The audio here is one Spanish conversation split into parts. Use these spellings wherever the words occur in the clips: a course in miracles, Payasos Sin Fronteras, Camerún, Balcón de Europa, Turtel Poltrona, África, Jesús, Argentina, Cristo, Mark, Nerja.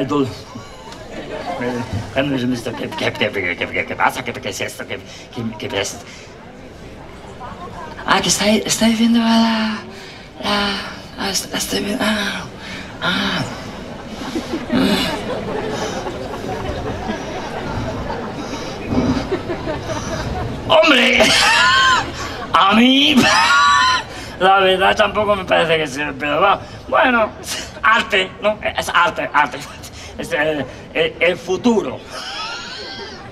idol. ¿Qué pasa? ¿Qué es esto? ¿Qué ves? Ah, que está viendo a la... Estoy viendo... Ah. ¡Hombre! A mí... La verdad tampoco me parece que sea, pero va... Bueno, arte, ¿no? Es arte. Es el futuro.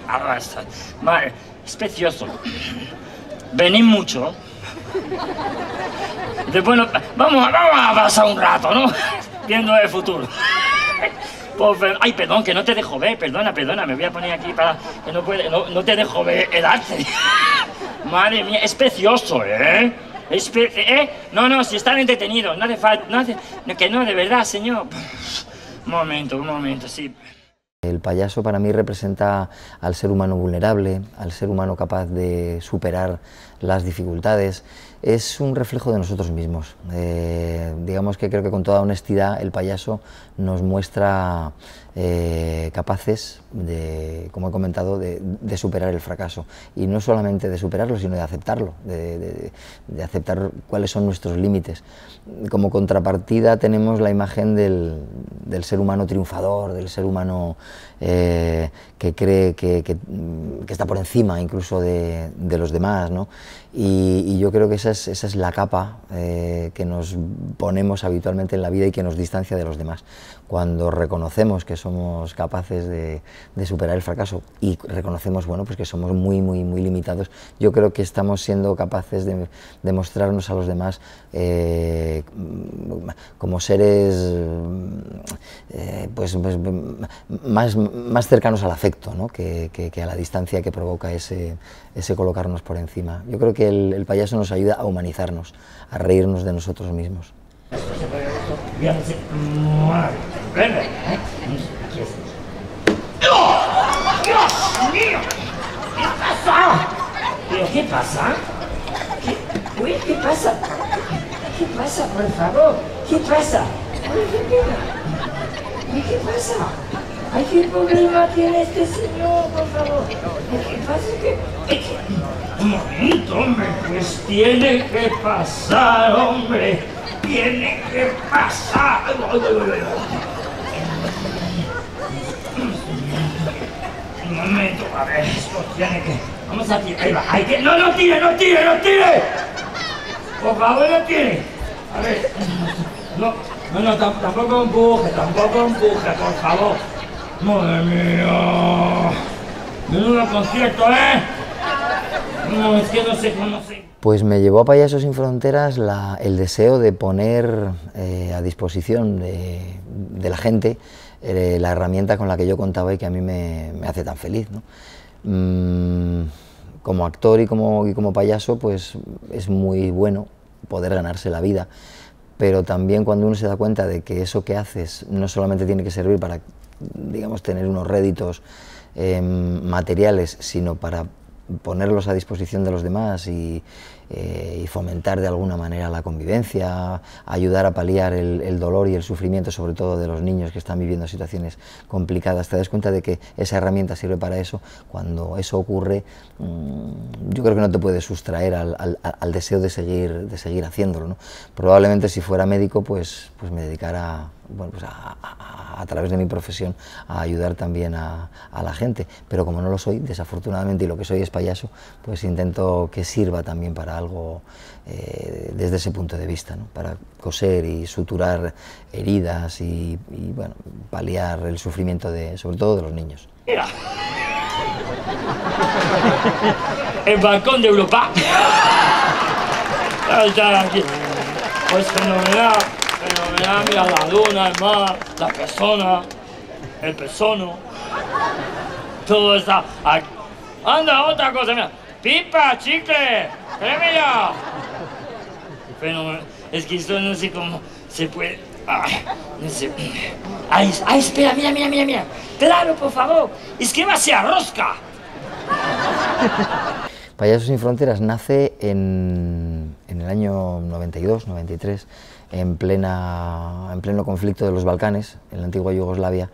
Ahora está. Vale, especioso. Venid mucho. Entonces, bueno, vamos a pasar un rato, ¿no? Viendo el futuro. Ay, perdón, que no te dejo ver. Perdona, me voy a poner aquí para... Que no, no te dejo ver el arte. Madre mía, es precioso, ¿eh? No, si están entretenidos, no hace falta... de verdad, señor. Un momento, sí. El payaso para mí representa al ser humano vulnerable, al ser humano capaz de superar las dificultades. Es un reflejo de nosotros mismos. Digamos que creo que con toda honestidad el payaso nos muestra capaces de, como he comentado, de superar el fracaso. Y no solamente de superarlo, sino de aceptarlo, de aceptar cuáles son nuestros límites. Como contrapartida tenemos la imagen del ser humano triunfador, del ser humano que cree que está por encima incluso de los demás, ¿no? Y yo creo que esa es la capa que nos ponemos habitualmente en la vida y que nos distancia de los demás. Cuando reconocemos que somos capaces de superar el fracaso y reconocemos, bueno, pues que somos muy limitados, yo creo que estamos siendo capaces de mostrarnos a los demás como seres pues más cercanos al afecto, ¿no? que a la distancia que provoca ese colocarnos por encima. Yo creo que el payaso nos ayuda a humanizarnos, a reírnos de nosotros mismos. ¡Dios mío! ¿Qué pasa? ¿Pero qué pasa? ¿Qué pasa? ¿Qué pasa, por favor? ¿Qué pasa? ¿Qué pasa? Ay, ¿qué problema tiene este señor, por favor? ¿Qué pasa? Un momento, hombre, pues tiene que pasar, hombre. Tiene que pasar. Un momento, a ver, esto tiene que... Vamos a tirar, ahí va, hay que... ¡No, no tire! Por favor, no tire. A ver, no, tampoco empuje, por favor. ¡Madre mía! ¡Menudo concierto, eh! No, es que no sé. Pues me llevó a Payasos Sin Fronteras el deseo de poner a disposición de la gente la herramienta con la que yo contaba y que a mí me hace tan feliz, ¿no? Como actor y como payaso, pues es muy bueno poder ganarse la vida, pero también cuando uno se da cuenta de que eso que haces no solamente tiene que servir para, digamos, tener unos réditos materiales, sino para ponerlos a disposición de los demás y fomentar de alguna manera la convivencia, ayudar a paliar el dolor y el sufrimiento, sobre todo de los niños que están viviendo situaciones complicadas. Te das cuenta de que esa herramienta sirve para eso. Cuando eso ocurre, yo creo que no te puedes sustraer al deseo de seguir haciéndolo, ¿no? Probablemente si fuera médico, pues me dedicara, bueno, pues a través de mi profesión, a ayudar también a la gente. Pero como no lo soy, desafortunadamente, y lo que soy es payaso, pues intento que sirva también para algo desde ese punto de vista, ¿no? Para coser y suturar heridas y bueno, paliar el sufrimiento sobre todo de los niños. Mira. El Balcón de Europa. Pues fenomenal. Mira, la luna, el mar, la persona, el persono, todo está aquí. Anda, otra cosa, mira, pipa, chicle, cremilla. Fenomenal. Es que esto no sé cómo se puede... Ay, no sé. Ay, espera, mira. Claro, por favor, inscríbase a Rosca. Payasos Sin Fronteras nace en el año 92, 93, en pleno conflicto de los Balcanes, en la antigua Yugoslavia.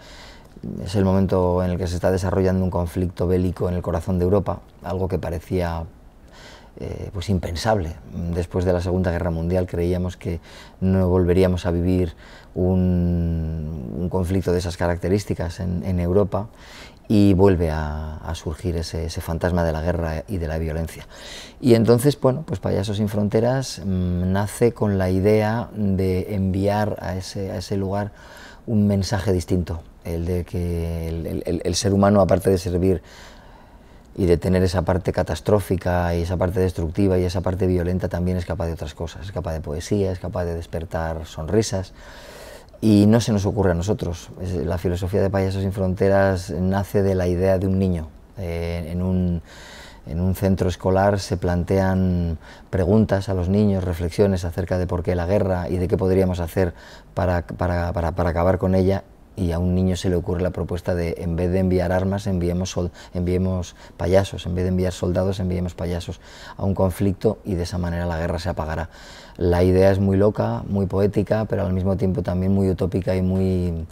Es el momento en el que se está desarrollando un conflicto bélico en el corazón de Europa, algo que parecía pues impensable. Después de la Segunda Guerra Mundial creíamos que no volveríamos a vivir un conflicto de esas características en Europa, y vuelve a surgir ese fantasma de la guerra y de la violencia. Y entonces, bueno, pues Payasos Sin Fronteras nace con la idea de enviar a ese lugar un mensaje distinto, el de que el ser humano, aparte de servir y de tener esa parte catastrófica y esa parte destructiva y esa parte violenta, también es capaz de otras cosas, es capaz de poesía, es capaz de despertar sonrisas. Y no se nos ocurre a nosotros. La filosofía de Payasos Sin Fronteras nace de la idea de un niño. En un centro escolar se plantean preguntas a los niños, reflexiones acerca de por qué la guerra y de qué podríamos hacer para acabar con ella, y a un niño se le ocurre la propuesta de, en vez de enviar armas, enviemos payasos, en vez de enviar soldados, enviemos payasos a un conflicto, y de esa manera la guerra se apagará. La idea es muy loca, muy poética, pero al mismo tiempo también muy utópica y muy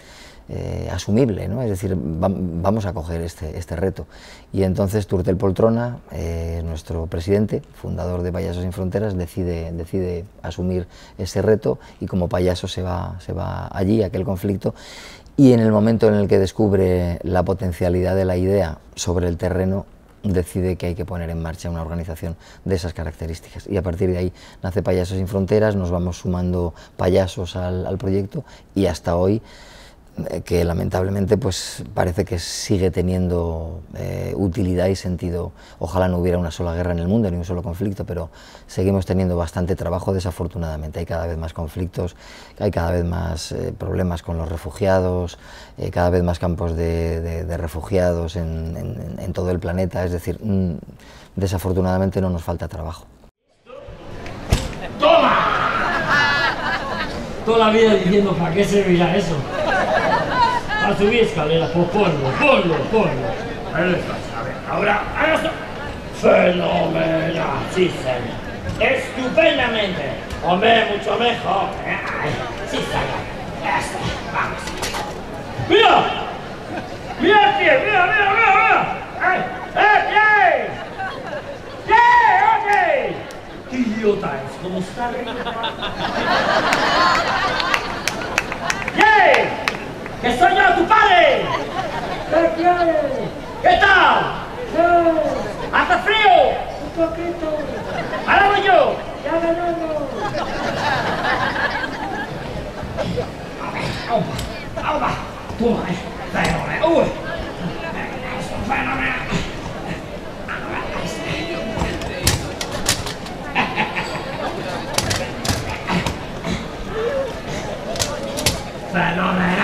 asumible, ¿no? Es decir, vamos a coger este reto. Y entonces Turtel Poltrona, nuestro presidente, fundador de Payasos Sin Fronteras, decide asumir ese reto, y como payaso se va allí, a aquel conflicto. Y en el momento en el que descubre la potencialidad de la idea sobre el terreno, decide que hay que poner en marcha una organización de esas características. Y a partir de ahí nace Payasos Sin Fronteras, nos vamos sumando payasos al proyecto, y hasta hoy, que lamentablemente pues parece que sigue teniendo utilidad y sentido. Ojalá no hubiera una sola guerra en el mundo, ni un solo conflicto, pero seguimos teniendo bastante trabajo, desafortunadamente. Hay cada vez más conflictos, hay cada vez más problemas con los refugiados, cada vez más campos de refugiados en todo el planeta. Es decir, desafortunadamente no nos falta trabajo. ¡Toma! Toda la vida diciendo, ¿para qué servirá eso? A subir escaleras, pues ponlo. A ver, ahora, hágase. Fenomenal, sí, señor. Estupendamente. Hombre, mucho mejor. Sí, señor. Eso, vamos. ¡Mira! ¡Mira, tío! ¡Mira! ¡Eh! ¡Eh! ¡Qué idiota es! ¿Cómo está? ¡Que soy yo tu padre! ¿Qué quieres? ¿Qué tal? ¿Qué? ¿Hace frío? Un poquito. ¿Ahora voy yo? Ya ganamos. ¡Ahora! ¡Toma! ¡Fenomenal! ¡Uy! ¡Eso es fenomenal! ¡Fenomenal!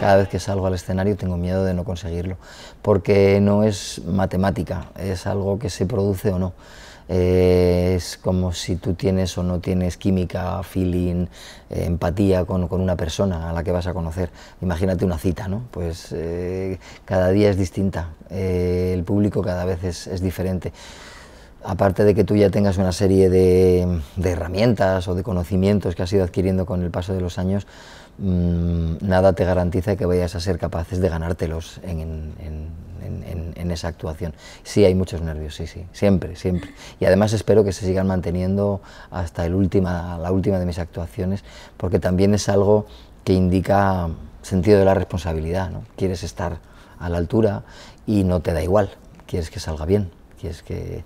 Cada vez que salgo al escenario tengo miedo de no conseguirlo, porque no es matemática, es algo que se produce o no. Es como si tú tienes o no tienes química, feeling, empatía con una persona a la que vas a conocer. Imagínate una cita, ¿no? Pues cada día es distinta, el público cada vez es diferente. Aparte de que tú ya tengas una serie de herramientas o de conocimientos que has ido adquiriendo con el paso de los años, nada te garantiza que vayas a ser capaces de ganártelos en esa actuación. Sí, hay muchos nervios, sí, siempre. Y además espero que se sigan manteniendo hasta la última de mis actuaciones, porque también es algo que indica sentido de la responsabilidad, ¿no? Quieres estar a la altura y no te da igual, quieres que salga bien. Quieres que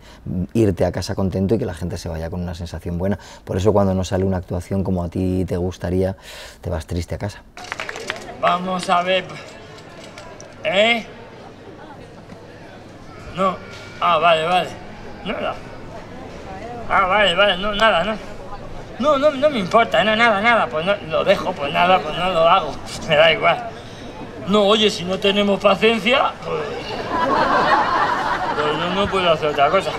irte a casa contento y que la gente se vaya con una sensación buena. Por eso cuando no sale una actuación como a ti te gustaría, te vas triste a casa. Vamos a ver... ¿Eh? No. Ah, vale. Nada. Ah, vale. No, nada, no. No me importa, no, nada. Pues no, lo dejo, pues no lo hago. Me da igual. No, oye, si no tenemos paciencia, pues... Yo no puedo hacer otra cosa.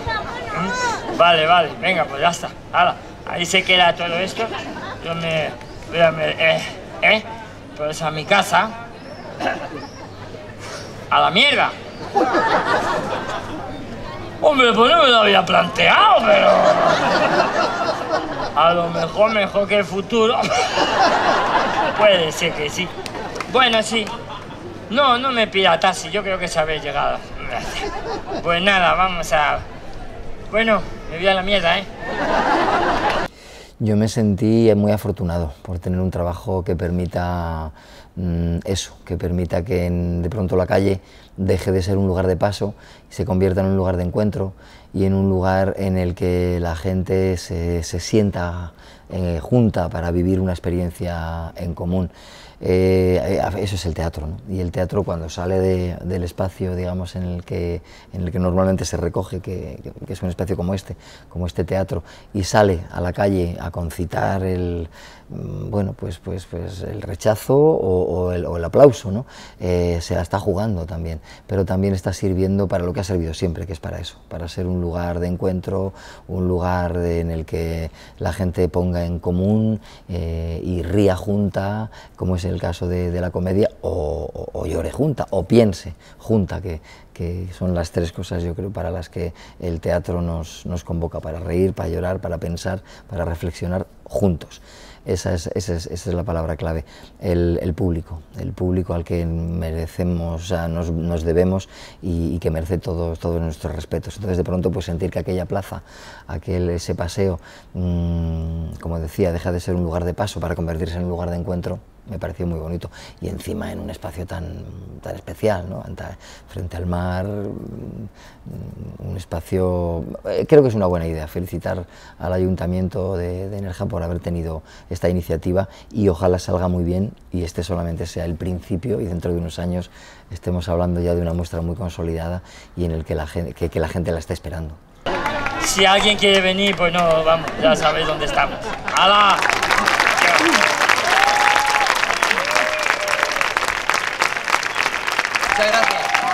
Vale, venga, pues ya está. Ahora, ahí se queda todo esto. Yo me voy a por esa mi casa. ¡A la mierda! Hombre, pues no me lo había planteado, pero... A lo mejor mejor que el futuro. Puede ser que sí. Bueno, sí. No, no me piratase, yo creo que se habéis llegado. Pues nada, vamos a... Bueno, me voy a la mierda, ¿eh? Yo me sentí muy afortunado por tener un trabajo que permita eso, que permita que de pronto la calle deje de ser un lugar de paso y se convierta en un lugar de encuentro y en un lugar en el que la gente se sienta junta para vivir una experiencia en común. Eso es el teatro, ¿no? Y el teatro cuando sale del espacio, digamos, en el que normalmente se recoge, que es un espacio como este teatro, y sale a la calle a concitar el, bueno, pues el rechazo o el aplauso, ¿no? Se la está jugando también, pero también está sirviendo para lo que ha servido siempre, que es para eso, para ser un lugar de encuentro, un lugar en el que la gente ponga en común y ría junta, como es el caso de la comedia, o llore junta, o piense junta, que son las tres cosas, yo creo, para las que el teatro nos convoca, para reír, para llorar, para pensar, para reflexionar juntos. Esa es la palabra clave, el público al que merecemos, o sea, nos debemos y que merece todos nuestros respetos. Entonces, de pronto, pues sentir que aquella plaza, ese paseo, como decía, deja de ser un lugar de paso para convertirse en un lugar de encuentro, me pareció muy bonito, y encima en un espacio tan especial, ¿no? Frente al mar, un espacio... Creo que es una buena idea, felicitar al Ayuntamiento de Nerja por haber tenido esta iniciativa y ojalá salga muy bien y este solamente sea el principio y dentro de unos años estemos hablando ya de una muestra muy consolidada y en el que la gente la está esperando. Si alguien quiere venir, pues no, vamos, ya sabéis dónde estamos. ¡Hala! Gracias.